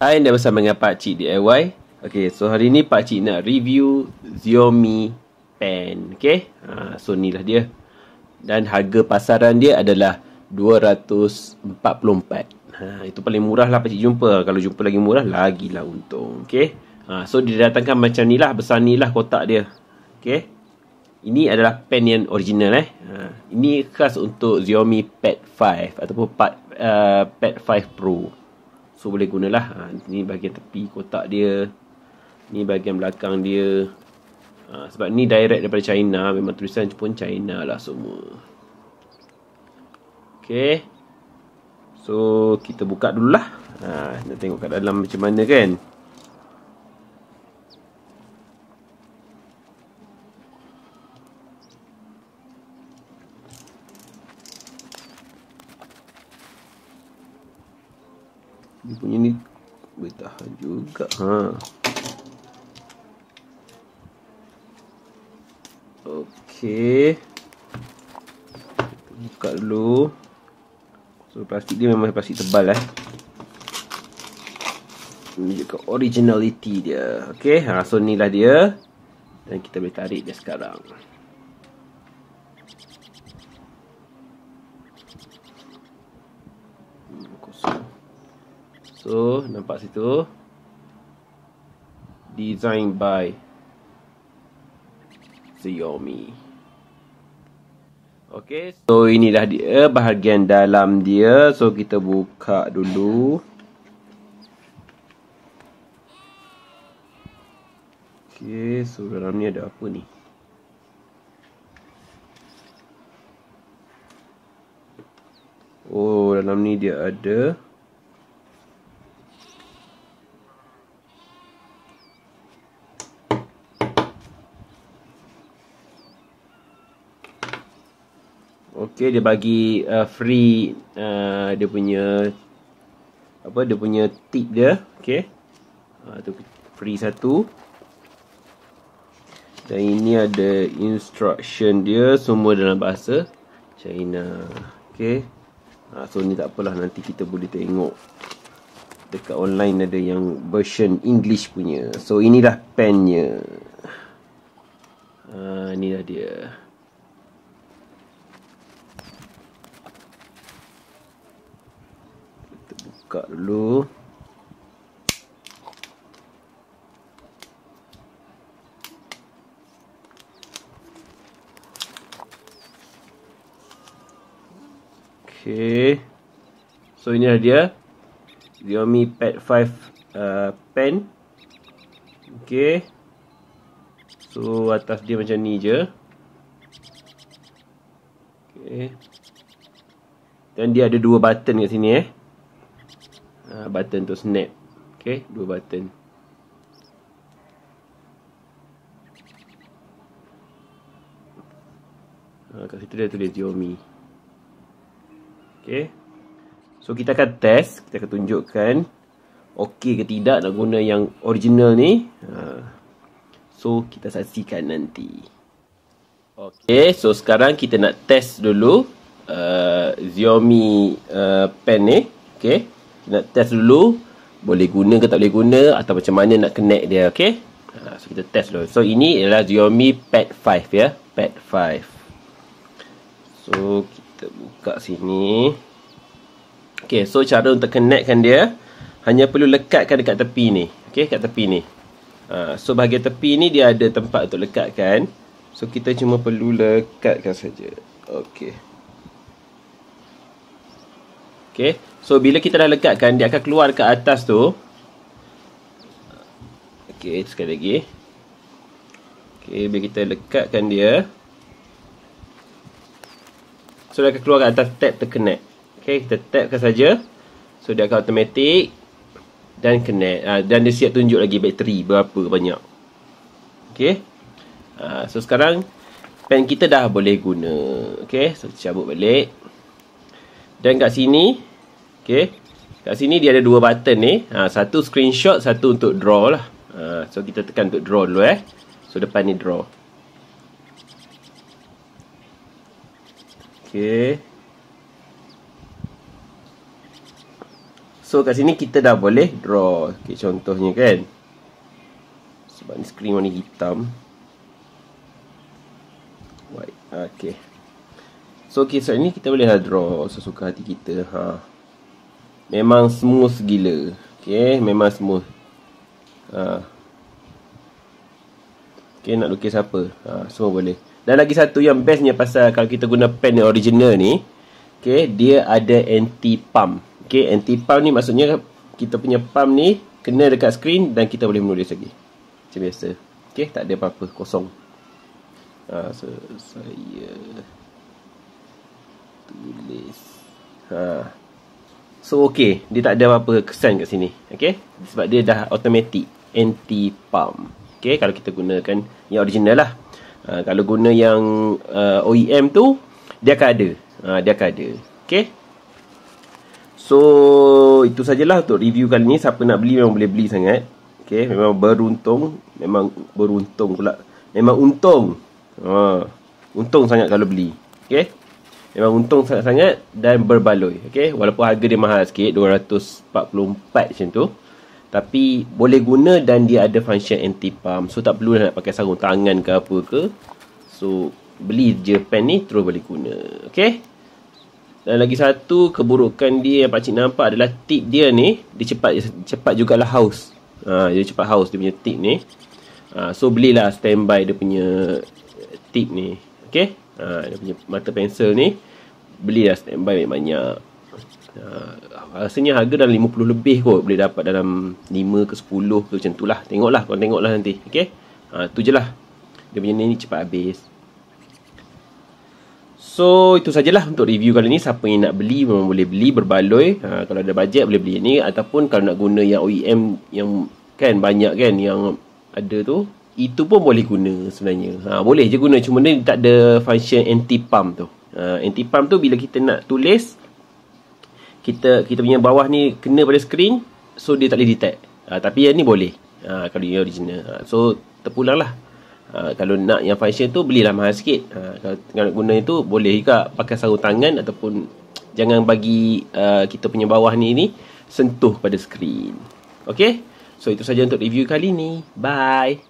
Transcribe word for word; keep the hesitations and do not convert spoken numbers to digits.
Hai, anda bersama dengan Pakcik D I Y. Okay, so hari ni Pakcik nak review Xiaomi Pad. Okay, ha, so ni lah dia. Dan harga pasaran dia adalah dua ratus empat puluh empat. ha, Itu paling murah lah Pakcik jumpa. Kalau jumpa lagi murah, lagilah untung. Okay, ha, so dia datangkan macam ni lah. Besar ni lah kotak dia. Okay, ini adalah pen yang original eh. ha, Ini khas untuk Xiaomi Pad lima ataupun Pad, uh, Pad lima Pro. So boleh gunalah. ha, Ni bahagian tepi kotak dia, ni bahagian belakang dia. ha, Sebab ni direct daripada China, memang tulisan pun China lah semua. Okay, so kita buka dululah. ha, Nak tengok kat dalam macam mana kan. Dia punya ni bertahan juga. ha. Okey, buka dulu. So plastik dia memang plastik tebal eh. Ini juga originality dia. Okey, ha, so ni lah dia. Dan kita boleh tarik dia sekarang. So nampak situ, designed by Xiaomi. Okay, so inilah dia bahagian dalam dia. So kita buka dulu. Okay, so dalam ni ada apa ni? Oh, dalam ni dia ada okay, dia bagi uh, free uh, dia punya apa, dia punya tip dia. Okay, uh, tu free satu. Dan ini ada instruction dia, semua dalam bahasa China. Okay, uh, so ni tak apalah, nanti kita boleh tengok dekat online ada yang version English punya. So inilah pennya. uh, Inilah dia. Buka dulu. Okay, so ini dia Xiaomi Pad lima uh, pen. Okay, so atas dia macam ni je. Okay, dan dia ada dua button kat sini eh. Uh, button tu snap. Okay, dua button. uh, Kat situ dia tulis Xiaomi. Okay, so kita akan test. Kita akan tunjukkan okey ke tidak nak guna yang original ni. uh, So kita saksikan nanti. Okay, so sekarang kita nak test dulu uh, Xiaomi uh, pen ni. Okay, nak test dulu boleh guna ke tak boleh guna, atau macam mana nak connect dia. Okay, ha, so kita test dulu. So ini ialah Xiaomi Pad lima ya, Pad lima. So kita buka sini. Okay, so cara untuk connectkan dia, hanya perlu lekatkan dekat tepi ni. Okay, kat tepi ni. ha, So bahagian tepi ni dia ada tempat untuk lekatkan. So kita cuma perlu lekatkan saja. Okay. Okay, so bila kita dah lekatkan, dia akan keluar ke atas tu. Okay, sekali lagi. Okay, bila kita lekatkan dia, so dia akan keluar ke atas tab terconnect. Okay, kita tapkan saja. So dia akan automatic dan connect. ha, Dan dia siap tunjuk lagi bateri berapa banyak. Okay, ha, so sekarang pen kita dah boleh guna. Okay, so cabut balik. Dan kat sini, okay, kat sini dia ada dua button ni. ha, Satu screenshot, satu untuk draw lah. ha, So kita tekan untuk draw dulu eh. So depan ni draw. Okay, So kat sini kita dah boleh draw. Okay, contohnya kan, sebab ni skrin warna hitam, white. Okay, so kisah ni kita boleh dah draw sesuka hati kita. Ha, memang smooth gila. Okay, memang smooth. Ha, okay, nak lukis apa, ha, semua boleh. Dan lagi satu yang bestnya pasal kalau kita guna pen yang original ni, okay, dia ada anti-pump. Okay, anti-pump ni maksudnya kita punya pump ni kena dekat skrin dan kita boleh menulis lagi macam biasa. Okay, tak ada apa-apa, kosong. Ha, so, saya tulis. Ha, so okay, dia tak ada apa-apa kesan kat sini. Okay, sebab dia dah automatic anti-pump. Okay, kalau kita gunakan yang original lah. Ha, kalau guna yang uh, O E M tu, dia akan ada. Ha, dia akan ada. Okay, so itu sajalah untuk review kali ni. Siapa nak beli memang boleh beli sangat. Okay, memang beruntung. Memang beruntung pula. Memang untung. Ha, untung sangat kalau beli. Okay, memang untung sangat-sangat dan berbaloi. Okay, walaupun harga dia mahal sikit, dua ratus empat puluh empat macam tu, tapi boleh guna dan dia ada function anti-pump. So tak perlu nak pakai sarung tangan ke apa ke. So beli je pen ni, terus boleh guna. Okay, dan lagi satu keburukan dia yang pakcik nampak adalah tip dia ni, dia cepat cepat jugalah haus. Ha, dia cepat haus dia punya tip ni. Ha, so belilah standby dia punya tip ni. Okay, ha, dia punya mata pensel ni belilah standby banyak-banyak. Ha, rasanya harga dalam lima puluh lebih kot, boleh dapat dalam lima ke sepuluh ke macam tu lah. Tengoklah, korang tengoklah nanti. Okay, ha, tu je lah. Dia punya ni cepat habis. So itu sajalah untuk review kali ni. Siapa yang nak beli memang boleh beli, berbaloi. Ha, kalau ada bajet boleh beli ni, ataupun kalau nak guna yang O E M yang kan banyak kan yang ada tu, itu pun boleh guna sebenarnya. Ha, boleh je guna, cuma ni tak ada function anti pump tu. Ha, anti pump tu bila kita nak tulis, kita kita punya bawah ni kena pada skrin, so dia tak boleh detect. Ha, tapi yang ni boleh. Ha, kalau yang original. Ha, so terpulanglah. Ha, kalau nak yang function tu, belilah mahal sikit. Ha, kalau, kalau guna itu, boleh juga pakai sarung tangan ataupun jangan bagi uh, kita punya bawah ni ni sentuh pada skrin. Okay, so itu saja untuk review kali ni. Bye.